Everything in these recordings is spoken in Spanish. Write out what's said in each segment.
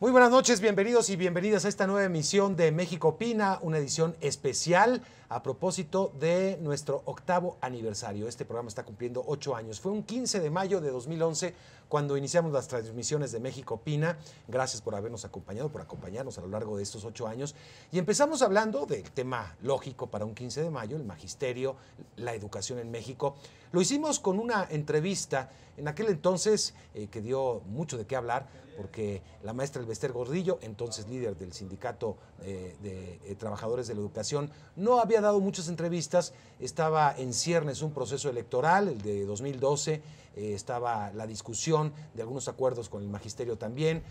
Muy buenas noches, bienvenidos y bienvenidas a esta nueva emisión de México Opina, una edición especial a propósito de nuestro 8º aniversario. Este programa está cumpliendo 8 años. Fue un 15 de mayo de 2011 cuando iniciamos las transmisiones de México Opina. Gracias por habernos acompañado, por acompañarnos a lo largo de estos 8 años. Y empezamos hablando del tema lógico para un 15 de mayo, el magisterio, la educación en México. Lo hicimos con una entrevista en aquel entonces que dio mucho de qué hablar, porque la maestra Elba Esther Gordillo, entonces líder del Sindicato de Trabajadores de la Educación, no había dado muchas entrevistas. Estaba en ciernes un proceso electoral, el de 2012, estaba la discusión de algunos acuerdos con el magisterio también,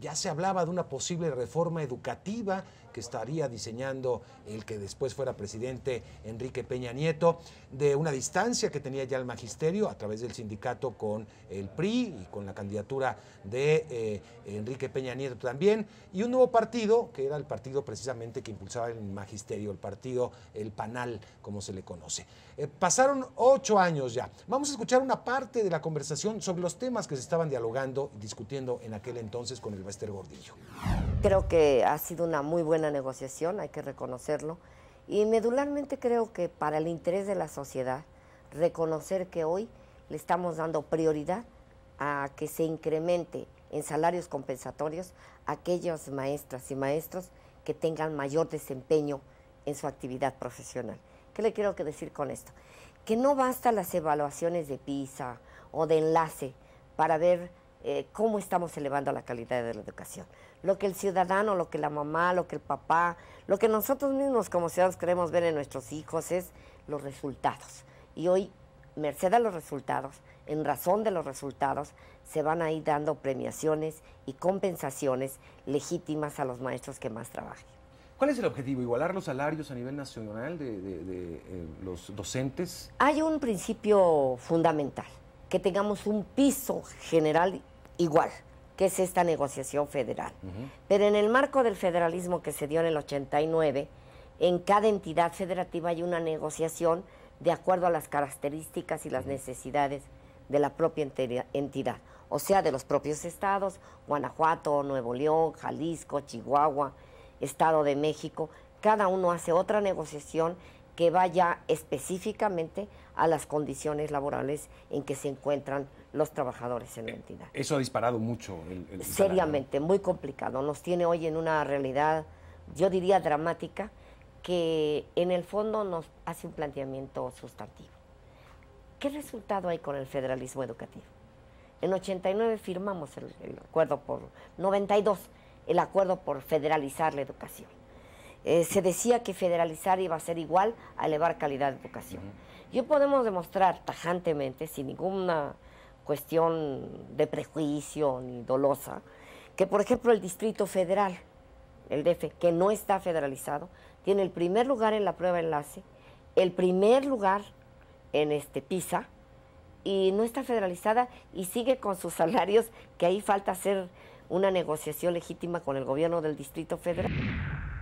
ya se hablaba de una posible reforma educativa que estaría diseñando el que después fuera presidente Enrique Peña Nieto, de una distancia que tenía ya el magisterio a través del sindicato con el PRI y con la candidatura de Enrique Peña Nieto también, y un nuevo partido, que era el partido precisamente que impulsaba el magisterio, el partido, el PANAL, como se le conoce. Pasaron 8 años ya. Vamos a escuchar una parte de la conversación sobre los temas que se estaban dialogando y discutiendo en aquel entonces con Elba Esther Gordillo. Creo que ha sido una muy buena negociación, hay que reconocerlo, y medularmente creo que para el interés de la sociedad, reconocer que hoy le estamos dando prioridad a que se incremente en salarios compensatorios a aquellas maestras y maestros que tengan mayor desempeño en su actividad profesional. ¿Qué le quiero decir con esto? Que no basta las evaluaciones de PISA o de enlace para ver cómo estamos elevando la calidad de la educación. Lo que el ciudadano, lo que la mamá, lo que el papá, lo que nosotros mismos como ciudadanos queremos ver en nuestros hijos es los resultados. Y hoy, merced a los resultados, en razón de los resultados, se van a ir dando premiaciones y compensaciones legítimas a los maestros que más trabajen. ¿Cuál es el objetivo? ¿Igualar los salarios a nivel nacional de los docentes? Hay un principio fundamental, que tengamos un piso general igual, que es esta negociación federal. Pero en el marco del federalismo que se dio en el 89, en cada entidad federativa hay una negociación de acuerdo a las características y las necesidades de la propia entidad, o sea, de los propios estados, Guanajuato, Nuevo León, Jalisco, Chihuahua, Estado de México. Cada uno hace otra negociación que vaya específicamente a las condiciones laborales en que se encuentran los trabajadores en la entidad. Eso ha disparado mucho el seriamente, salario. Muy complicado. Nos tiene hoy en una realidad, yo diría dramática, que en el fondo nos hace un planteamiento sustantivo. ¿Qué resultado hay con el federalismo educativo? En 89 firmamos el acuerdo por 92, el acuerdo por federalizar la educación. Se decía que federalizar iba a ser igual a elevar calidad de educación. Y hoy podemos demostrar tajantemente, sin ninguna cuestión de prejuicio ni dolosa, que por ejemplo el Distrito Federal, el DF, que no está federalizado, tiene el primer lugar en la prueba enlace, el primer lugar en PISA, y no está federalizada y sigue con sus salarios, que ahí falta hacer una negociación legítima con el gobierno del Distrito Federal.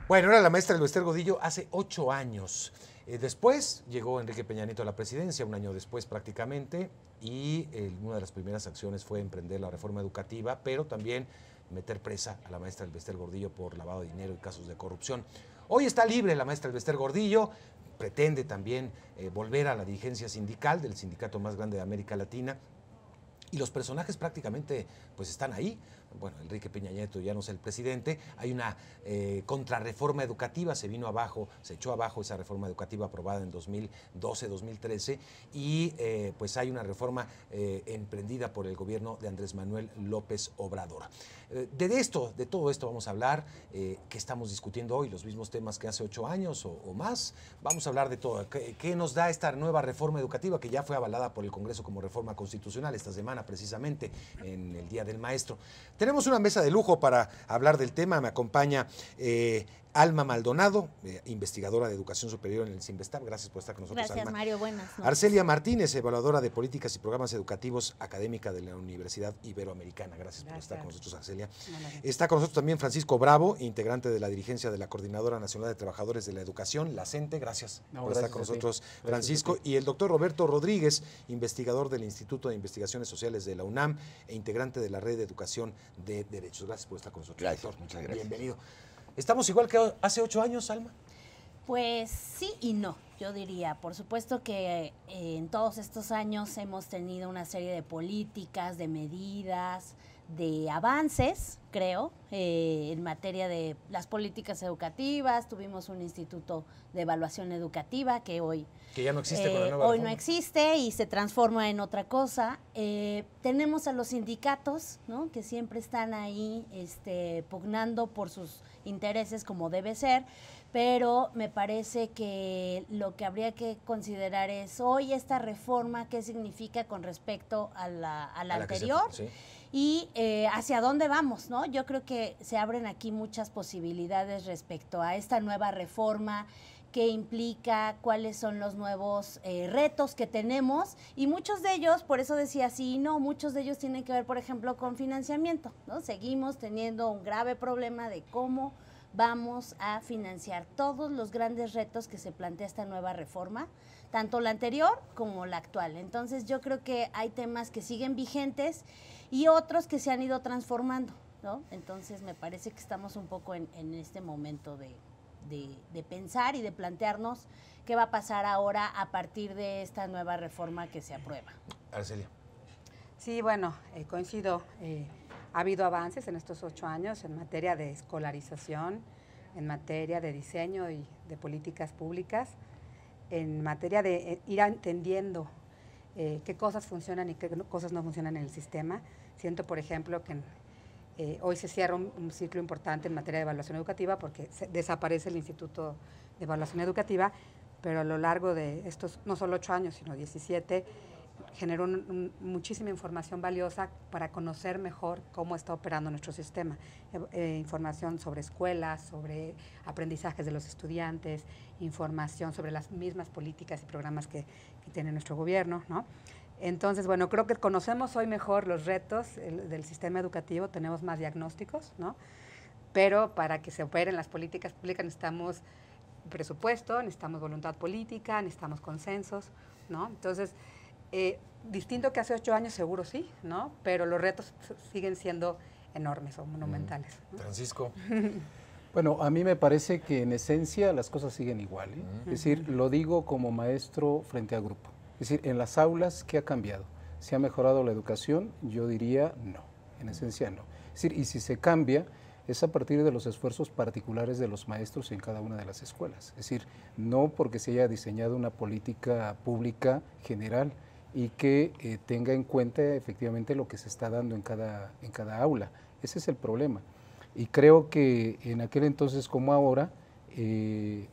Bueno, era la maestra Elba Esther Gordillo hace 8 años. Después llegó Enrique Peña Nieto a la presidencia, un año después prácticamente, y una de las primeras acciones fue emprender la reforma educativa, pero también meter presa a la maestra Elba Esther Gordillo por lavado de dinero y casos de corrupción. Hoy está libre la maestra Elba Esther Gordillo, pretende también volver a la dirigencia sindical del sindicato más grande de América Latina, y los personajes prácticamente pues están ahí. Bueno, Enrique Peña Nieto ya no es el presidente, hay una contrarreforma educativa, se echó abajo esa reforma educativa aprobada en 2012, 2013, y pues hay una reforma emprendida por el gobierno de Andrés Manuel López Obrador. De todo esto vamos a hablar, que estamos discutiendo hoy, los mismos temas que hace 8 años o más. Vamos a hablar de todo. ¿Qué nos da esta nueva reforma educativa que ya fue avalada por el Congreso como reforma constitucional esta semana, precisamente en el Día del Maestro? Tenemos una mesa de lujo para hablar del tema. Me acompaña Alma Maldonado, investigadora de Educación Superior en el CINVESTAV, gracias por estar con nosotros. Gracias, Alma. Mario, buenas noches. Arcelia Martínez, evaluadora de Políticas y Programas Educativos, académica de la Universidad Iberoamericana. Gracias por estar con nosotros, Arcelia. Está con nosotros también Francisco Bravo, integrante de la dirigencia de la Coordinadora Nacional de Trabajadores de la Educación, la CENTE. Gracias por estar con nosotros, Francisco. Y el doctor Roberto Rodríguez, investigador del Instituto de Investigaciones Sociales de la UNAM e integrante de la Red de Educación de Derechos. Gracias por estar con nosotros, doctor. Muchas gracias. Bienvenido. ¿Estamos igual que hace 8 años, Alma? Pues sí y no, yo diría. Por supuesto que en todos estos años hemos tenido una serie de políticas, de medidas, de avances, creo, en materia de las políticas educativas. Tuvimos un instituto de evaluación educativa que hoy... Que ya no existe con la nueva reforma. Hoy no existe y se transforma en otra cosa. Tenemos a los sindicatos, ¿no?, que siempre están ahí pugnando por sus intereses como debe ser, pero me parece que lo que habría que considerar es hoy esta reforma, qué significa con respecto a la anterior y hacia dónde vamos, ¿no? Yo creo que se abren aquí muchas posibilidades respecto a esta nueva reforma, qué implica, cuáles son los nuevos retos que tenemos, y muchos de ellos, por eso decía sí y no, muchos de ellos tienen que ver, por ejemplo, con financiamiento, ¿no? Seguimos teniendo un grave problema de cómo vamos a financiar todos los grandes retos que se plantea esta nueva reforma, tanto la anterior como la actual. Entonces yo creo que hay temas que siguen vigentes y otros que se han ido transformando, ¿no? Entonces me parece que estamos un poco en este momento de pensar y de plantearnos qué va a pasar ahora a partir de esta nueva reforma que se aprueba. Arcelia. Sí, bueno, coincido. Ha habido avances en estos 8 años en materia de escolarización, en materia de diseño y de políticas públicas, en materia de ir entendiendo qué cosas funcionan y qué cosas no funcionan en el sistema. Siento, por ejemplo, que hoy se cierra un ciclo importante en materia de evaluación educativa porque desaparece el Instituto de Evaluación Educativa, pero a lo largo de estos, no solo 8 años, sino 17, generó muchísima información valiosa para conocer mejor cómo está operando nuestro sistema. Información sobre escuelas, sobre aprendizajes de los estudiantes, información sobre las mismas políticas y programas que tiene nuestro gobierno, ¿no? Entonces, bueno, creo que conocemos hoy mejor los retos del sistema educativo, tenemos más diagnósticos, ¿no? Pero para que se operen las políticas públicas necesitamos presupuesto, necesitamos voluntad política, necesitamos consensos, ¿no? Entonces, distinto que hace 8 años, seguro sí, ¿no? Pero los retos siguen siendo enormes o monumentales, ¿no? Francisco. Bueno, a mí me parece que en esencia las cosas siguen igual, ¿eh? Es decir, lo digo como maestro frente al grupo. Es decir, en las aulas, ¿qué ha cambiado? ¿Se ha mejorado la educación? Yo diría no, en esencia no. Es decir, y si se cambia, es a partir de los esfuerzos particulares de los maestros en cada una de las escuelas. Es decir, no porque se haya diseñado una política pública general y que tenga en cuenta efectivamente lo que se está dando en cada aula. Ese es el problema. Y creo que en aquel entonces como ahora,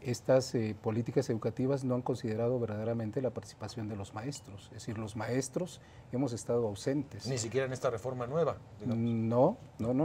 estas políticas educativas no han considerado verdaderamente la participación de los maestros. Es decir, los maestros hemos estado ausentes. Ni siquiera en esta reforma nueva, digamos.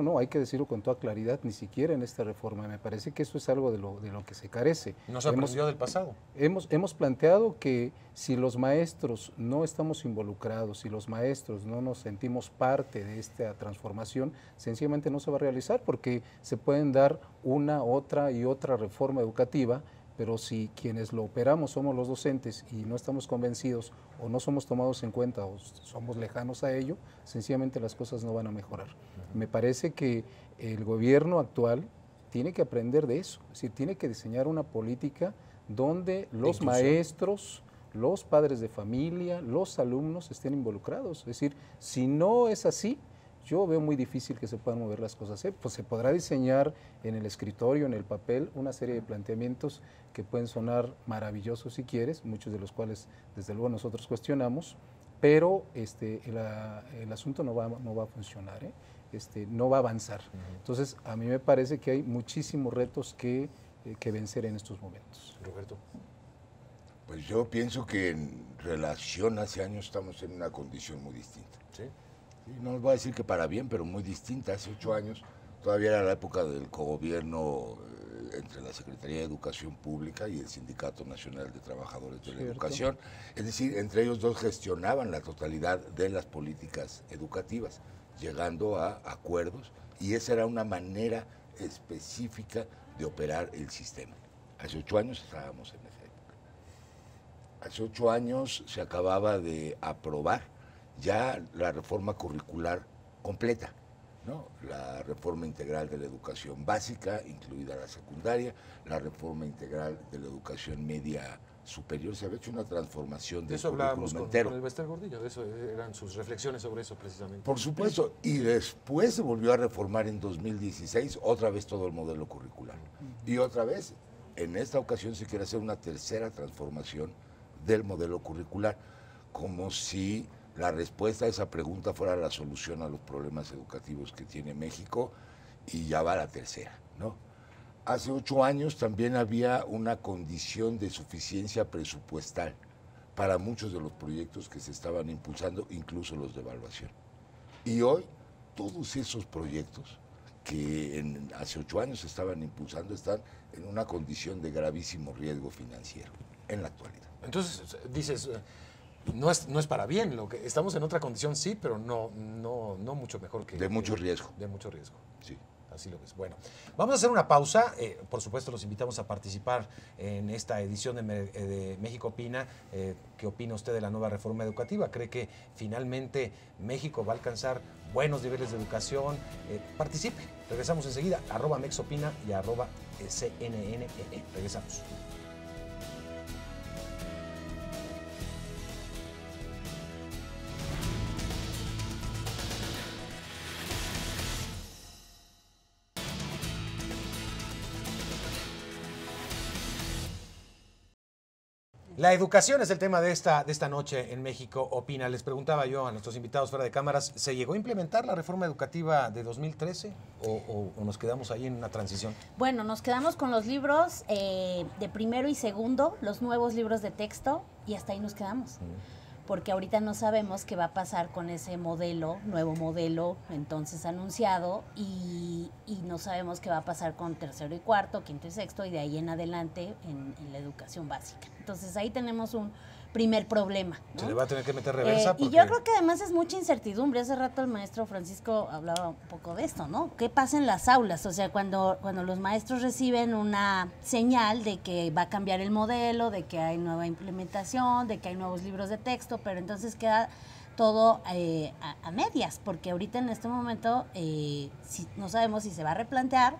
No, hay que decirlo con toda claridad, ni siquiera en esta reforma. Me parece que eso es algo de lo que se carece. No se aprendió del pasado. Hemos planteado que si los maestros no estamos involucrados, si los maestros no nos sentimos parte de esta transformación, sencillamente no se va a realizar porque se pueden dar una, otra y otra reforma educativa, pero si quienes lo operamos somos los docentes y no estamos convencidos o no somos tomados en cuenta o somos lejanos a ello, sencillamente las cosas no van a mejorar. Me parece que el gobierno actual tiene que aprender de eso, es decir, tiene que diseñar una política donde los maestros, los padres de familia, los alumnos estén involucrados. Es decir, si no es así, yo veo muy difícil que se puedan mover las cosas. Pues se podrá diseñar en el escritorio, en el papel, una serie de planteamientos que pueden sonar maravillosos si quieres, muchos de los cuales desde luego nosotros cuestionamos, pero el asunto no va a funcionar, ¿eh? No va a avanzar. Entonces, a mí me parece que hay muchísimos retos que vencer en estos momentos. Roberto. Pues yo pienso que en relación hace años estamos en una condición muy distinta. ¿Sí? No les voy a decir que para bien, pero muy distinta. Hace 8 años todavía era la época del cogobierno entre la Secretaría de Educación Pública y el Sindicato Nacional de Trabajadores de la Educación. Es decir, entre ellos dos gestionaban la totalidad de las políticas educativas, llegando a acuerdos, y esa era una manera específica de operar el sistema. Hace 8 años estábamos en esa época. Hace 8 años se acababa de aprobar ya la reforma curricular completa, ¿no? La reforma integral de la educación básica, incluida la secundaria, la reforma integral de la educación media superior. Se había hecho una transformación del currículum entero. Con Elba Esther Gordillo, de eso eran sus reflexiones sobre eso precisamente. Por supuesto, y después se volvió a reformar en 2016 otra vez todo el modelo curricular. Y otra vez, en esta ocasión se quiere hacer una tercera transformación del modelo curricular, como si la respuesta a esa pregunta fuera la solución a los problemas educativos que tiene México, y ya va la tercera, ¿no? Hace 8 años también había una condición de suficiencia presupuestal para muchos de los proyectos que se estaban impulsando, incluso los de evaluación. Y hoy, todos esos proyectos que hace 8 años se estaban impulsando están en una condición de gravísimo riesgo financiero en la actualidad. Entonces, dices, no es para bien, lo que estamos en otra condición, sí, pero no mucho mejor que... De mucho riesgo. De mucho riesgo. Sí. Así lo ves. Bueno, vamos a hacer una pausa. Por supuesto, los invitamos a participar en esta edición de México Opina. ¿Qué opina usted de la nueva reforma educativa? ¿Cree que finalmente México va a alcanzar buenos niveles de educación? Participe. Regresamos enseguida. @MexOpina y @CNN. Regresamos. La educación es el tema de esta noche en México Opina. Les preguntaba yo a nuestros invitados fuera de cámaras, ¿se llegó a implementar la reforma educativa de 2013 o nos quedamos ahí en una transición? Bueno, nos quedamos con los libros de primero y segundo, los nuevos libros de texto, y hasta ahí nos quedamos. Porque ahorita no sabemos qué va a pasar con ese modelo, nuevo modelo entonces anunciado, y no sabemos qué va a pasar con tercero y cuarto, quinto y sexto, y de ahí en adelante en la educación básica. Entonces ahí tenemos un primer problema, ¿no? Se le va a tener que meter reversa. Porque... Y yo creo que además es mucha incertidumbre. Hace rato el maestro Francisco hablaba un poco de esto, ¿no? ¿Qué pasa en las aulas? O sea, cuando los maestros reciben una señal de que va a cambiar el modelo, de que hay nueva implementación, de que hay nuevos libros de texto, pero entonces queda todo a medias, porque ahorita en este momento no sabemos si se va a replantear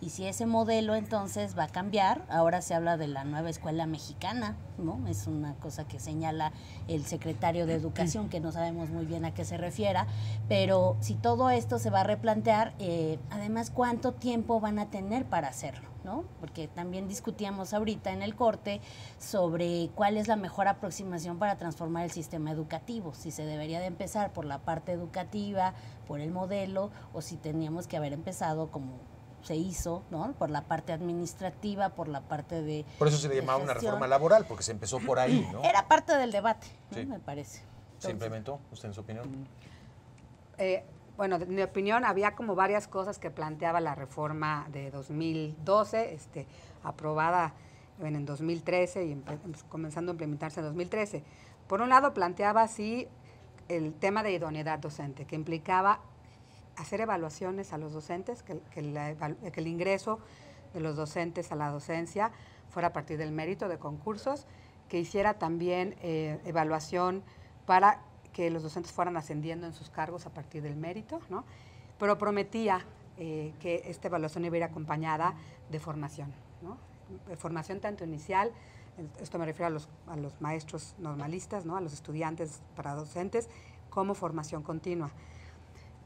y si ese modelo entonces va a cambiar. Ahora se habla de la nueva escuela mexicana, ¿no? Es una cosa que señala el secretario de Educación, que no sabemos muy bien a qué se refiera, pero si todo esto se va a replantear, además, ¿cuánto tiempo van a tener para hacerlo, ¿no? Porque también discutíamos ahorita en el corte sobre cuál es la mejor aproximación para transformar el sistema educativo, si se debería de empezar por la parte educativa, por el modelo, o si teníamos que haber empezado como se hizo, ¿no? Por la parte administrativa, por la parte de... Por eso se le llamaba una reforma laboral, porque se empezó por ahí, ¿no? Era parte del debate, ¿no? Sí. Me parece. Entonces, ¿se implementó? ¿Usted en su opinión? Bueno, en mi opinión había como varias cosas que planteaba la reforma de 2012, aprobada en 2013 y comenzando a implementarse en 2013. Por un lado planteaba así el tema de idoneidad docente, que implicaba hacer evaluaciones a los docentes, que el ingreso de los docentes a la docencia fuera a partir del mérito de concursos, que hiciera también evaluación para que los docentes fueran ascendiendo en sus cargos a partir del mérito, ¿no? Pero prometía que esta evaluación iba a ir acompañada de formación, ¿no? De formación tanto inicial, esto me refiero a los maestros normalistas, ¿no? A los estudiantes para docentes, como formación continua.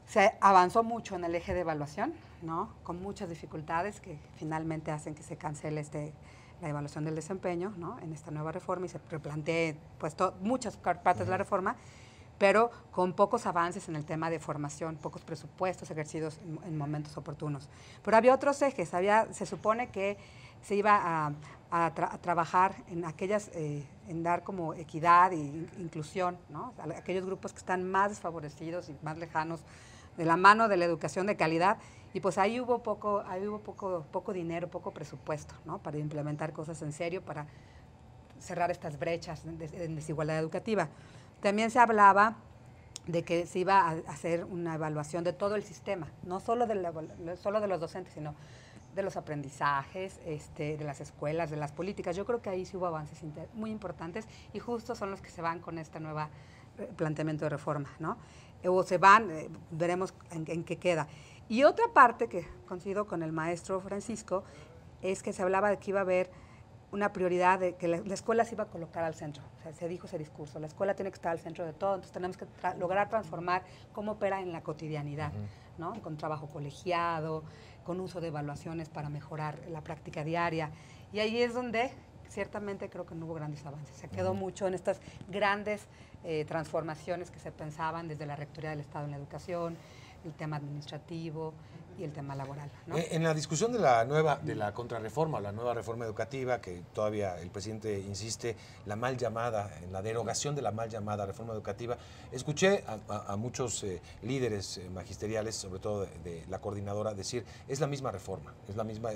Se avanzó mucho en el eje de evaluación, ¿no? Con muchas dificultades que finalmente hacen que se cancele la evaluación del desempeño, ¿no? En esta nueva reforma, y se replantee pues, muchas partes de la reforma, pero con pocos avances en el tema de formación, pocos presupuestos ejercidos en momentos oportunos. Pero había otros ejes, se supone que se iba a trabajar en aquellas, en dar como equidad e inclusión, ¿no? A aquellos grupos que están más desfavorecidos y más lejanos de la mano de la educación de calidad, y pues ahí hubo poco dinero, poco presupuesto, ¿no?, para implementar cosas en serio, para cerrar estas brechas en desigualdad educativa. También se hablaba de que se iba a hacer una evaluación de todo el sistema, no solo de los docentes, sino de los aprendizajes, de las escuelas, de las políticas. Yo creo que ahí sí hubo avances muy importantes, y justo son los que se van con este nuevo planteamiento de reforma, ¿no? O se van, veremos en qué queda. Y otra parte que coincido con el maestro Francisco es que se hablaba de que iba a haber una prioridad de que la escuela se iba a colocar al centro. O sea, se dijo ese discurso, la escuela tiene que estar al centro de todo, entonces tenemos que lograr transformar cómo opera en la cotidianidad, ¿no?, con trabajo colegiado, con uso de evaluaciones para mejorar la práctica diaria. Y ahí es donde ciertamente creo que no hubo grandes avances. Se quedó mucho en estas grandes transformaciones que se pensaban desde la Rectoría del Estado en la educación, el tema administrativo y el tema laboral, ¿no? En la discusión de la contrarreforma, la nueva reforma educativa, que todavía el presidente insiste, la mal llamada, en la derogación de la mal llamada reforma educativa, escuché a muchos líderes magisteriales, sobre todo de la coordinadora, decir, es la misma reforma, es la misma,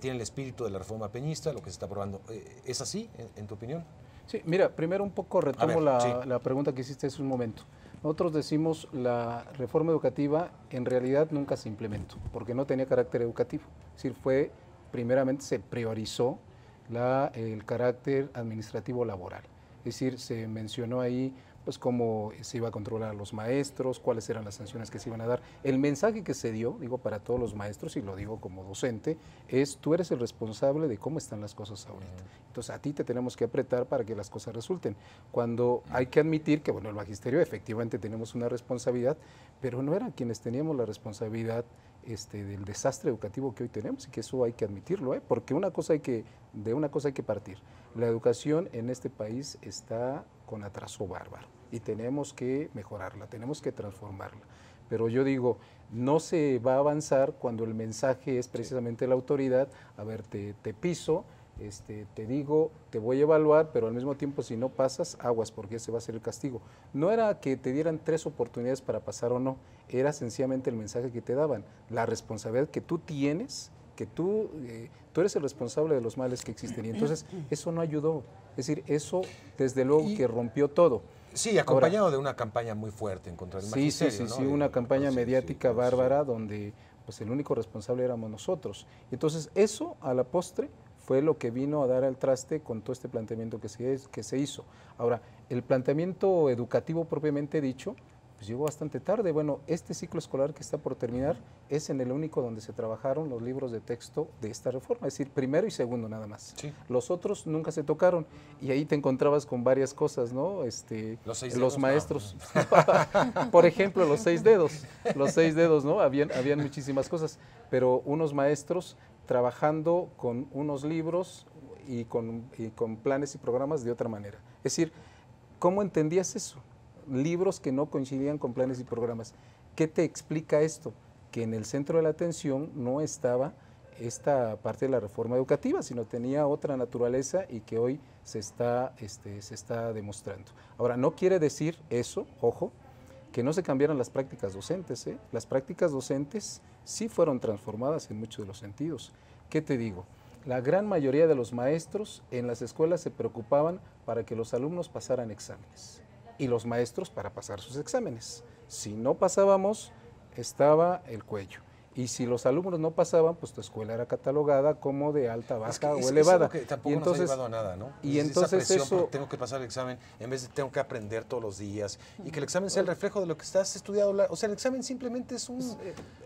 tiene el espíritu de la reforma peñista, lo que se está aprobando. ¿Es así, en tu opinión? Sí, mira, primero un poco retomo la pregunta que hiciste hace un momento. Nosotros decimos la reforma educativa en realidad nunca se implementó porque no tenía carácter educativo. Es decir, primeramente se priorizó el carácter administrativo laboral. Es decir, se mencionó ahí pues cómo se iba a controlar a los maestros, cuáles eran las sanciones que se iban a dar. El mensaje que se dio, digo, para todos los maestros, y lo digo como docente, es tú eres el responsable de cómo están las cosas ahorita. Entonces, a ti te tenemos que apretar para que las cosas resulten. Cuando hay que admitir que, bueno, el magisterio efectivamente tenemos una responsabilidad, pero no eran quienes teníamos la responsabilidad del desastre educativo que hoy tenemos, y que eso hay que admitirlo, porque de una cosa hay que partir. La educación en este país está con atraso bárbaro y tenemos que mejorarla, tenemos que transformarla. Pero yo digo, no se va a avanzar cuando el mensaje es precisamente la autoridad, a ver, te piso, te digo, te voy a evaluar, pero al mismo tiempo si no pasas, aguas, porque ese va a ser el castigo. No era que te dieran 3 oportunidades para pasar o no, era sencillamente el mensaje que te daban, la responsabilidad que tú tienes, que tú eres el responsable de los males que existen. Y entonces eso no ayudó, es decir, eso desde luego que rompió todo. Sí, acompañado de una campaña muy fuerte en contra del magisterio. Sí, sí, ¿no? Sí, una campaña mediática bárbara donde pues el único responsable éramos nosotros. Entonces eso a la postre fue lo que vino a dar al traste con todo este planteamiento que se hizo. Ahora, el planteamiento educativo propiamente dicho, pues llegó bastante tarde. Bueno, este ciclo escolar que está por terminar es en el único donde se trabajaron los libros de texto de esta reforma, es decir, primero y segundo nada más. Sí. Los otros nunca se tocaron y ahí te encontrabas con varias cosas, ¿no? Los maestros, no. Por ejemplo, los seis dedos, ¿no? Habían muchísimas cosas, pero unos maestros trabajando con unos libros y con planes y programas de otra manera. Es decir, ¿cómo entendías eso? Libros que no coincidían con planes y programas. ¿Qué te explica esto? Que en el centro de la atención no estaba esta parte de la reforma educativa, sino tenía otra naturaleza y que hoy se está demostrando. Ahora, no quiere decir eso, ojo, que no se cambiaran las prácticas docentes, ¿eh? Las prácticas docentes sí fueron transformadas en muchos de los sentidos. ¿Qué te digo? La gran mayoría de los maestros en las escuelas se preocupaban para que los alumnos pasaran exámenes, y los maestros para pasar sus exámenes. Si no pasábamos, estaba el cuello. Y si los alumnos no pasaban, pues tu escuela era catalogada como de alta, baja o elevada. Eso tampoco nos ha llevado a nada, ¿no? Y entonces eso... Tengo que pasar el examen, en vez de tengo que aprender todos los días, y que el examen sea el reflejo de lo que estás estudiando. O sea, el examen simplemente es un...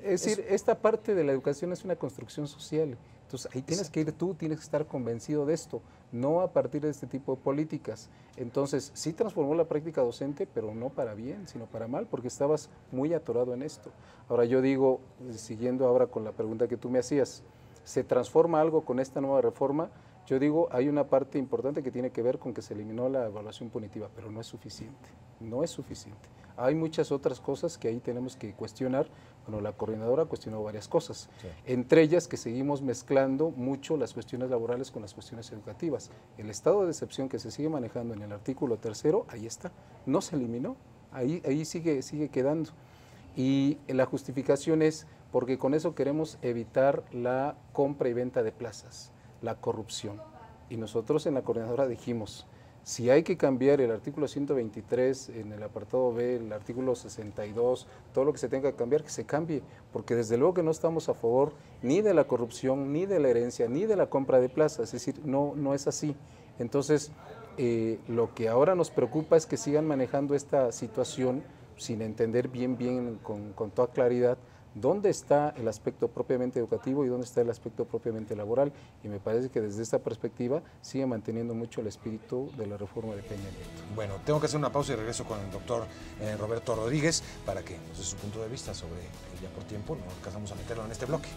Es decir, esta parte de la educación es una construcción social. Entonces, ahí tienes que ir tú, tienes que estar convencido de esto, no a partir de este tipo de políticas. Entonces, sí transformó la práctica docente, pero no para bien, sino para mal, porque estabas muy atorado en esto. Ahora, yo digo, siguiendo ahora con la pregunta que tú me hacías, ¿se transforma algo con esta nueva reforma? Yo digo, hay una parte importante que tiene que ver con que se eliminó la evaluación punitiva, pero no es suficiente, no es suficiente. Hay muchas otras cosas que ahí tenemos que cuestionar. Bueno, la coordinadora cuestionó varias cosas, sí. Entre ellas que seguimos mezclando mucho las cuestiones laborales con las cuestiones educativas. El estado de excepción que se sigue manejando en el artículo 3º, ahí está, no se eliminó, ahí sigue quedando. y la justificación es porque con eso queremos evitar la compra y venta de plazas, la corrupción. Y nosotros en la coordinadora dijimos, si hay que cambiar el artículo 123, en el apartado B, el artículo 62, todo lo que se tenga que cambiar, que se cambie, porque desde luego que no estamos a favor ni de la corrupción, ni de la herencia, ni de la compra de plazas, es decir, no es así. Entonces, lo que ahora nos preocupa es que sigan manejando esta situación sin entender bien, con toda claridad, dónde está el aspecto propiamente educativo y dónde está el aspecto propiamente laboral, y me parece que desde esta perspectiva sigue manteniendo mucho el espíritu de la reforma de Peña Nieto. Bueno, tengo que hacer una pausa y regreso con el doctor Roberto Rodríguez para que nos dé su punto de vista sobre, ya por tiempo, no alcanzamos a meterlo en este bloque.